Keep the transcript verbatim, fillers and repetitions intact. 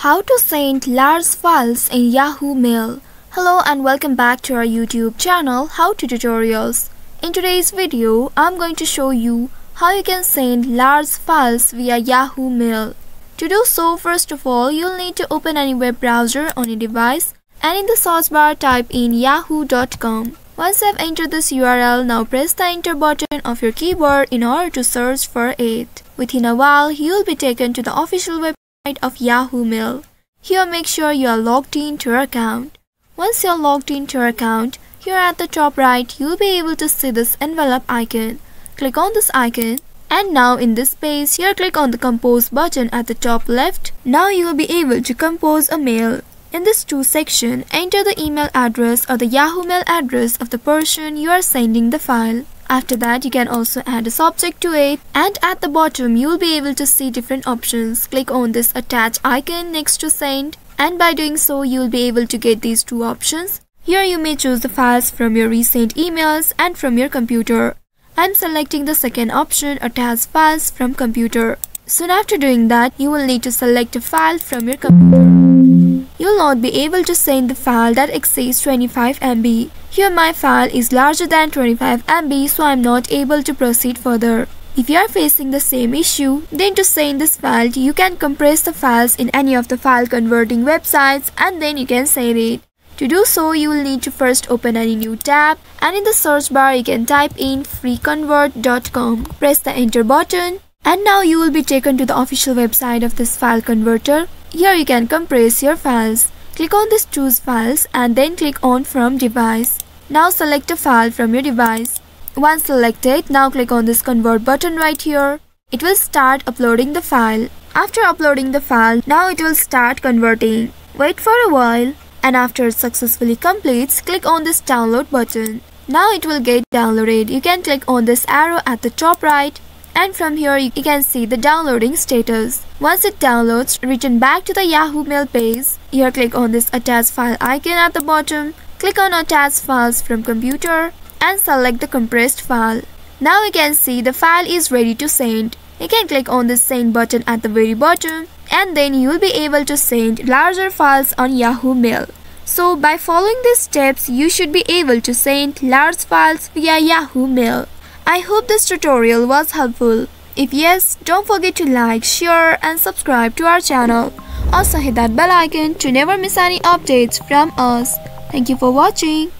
How to send large files in Yahoo Mail. Hello and welcome back to our YouTube channel How To Tutorials. In today's video, I'm going to show you how you can send large files via Yahoo Mail. To do so, first of all, you'll need to open any web browser on a device and in the search bar type in yahoo dot com. Once I've entered this U R L, now press the enter button of your keyboard in order to search for it. Within a while, you'll be taken to the official website of Yahoo Mail. Here, make sure you are logged in to your account. Once you are logged in to your account, here at the top right, you'll be able to see this envelope icon. Click on this icon, and now in this space, here click on the compose button at the top left. Now you will be able to compose a mail. In this to section, enter the email address or the Yahoo Mail address of the person you are sending the file. After that, you can also add a subject to it, and at the bottom you will be able to see different options. Click on this attach icon next to send, and by doing so you will be able to get these two options. Here you may choose the files from your recent emails and from your computer. I'm selecting the second option, attach files from computer. Soon after doing that, you will need to select a file from your computer. You will not be able to send the file that exceeds twenty-five M B. Here my file is larger than twenty-five M B, so I am not able to proceed further. If you are facing the same issue, then to send this file, you can compress the files in any of the file converting websites and then you can send it. To do so, you will need to first open any new tab, and in the search bar you can type in free convert dot com. Press the enter button. And now you will be taken to the official website of this file converter. Here you can compress your files. Click on this choose files and then click on from device. Now select a file from your device. Once selected, now click on this convert button right here. It will start uploading the file. After uploading the file, now it will start converting. Wait for a while, and after it successfully completes, click on this download button. Now it will get downloaded. You can click on this arrow at the top right. And from here you can see the downloading status. Once it downloads, return back to the Yahoo Mail page. Here click on this attach file icon at the bottom. Click on attach files from computer and select the compressed file. Now you can see the file is ready to send. You can click on this send button at the very bottom, and then you will be able to send larger files on Yahoo Mail. So by following these steps, you should be able to send large files via Yahoo Mail. I hope this tutorial was helpful. If yes, don't forget to like, share and subscribe to our channel. Also hit that bell icon to never miss any updates from us. Thank you for watching.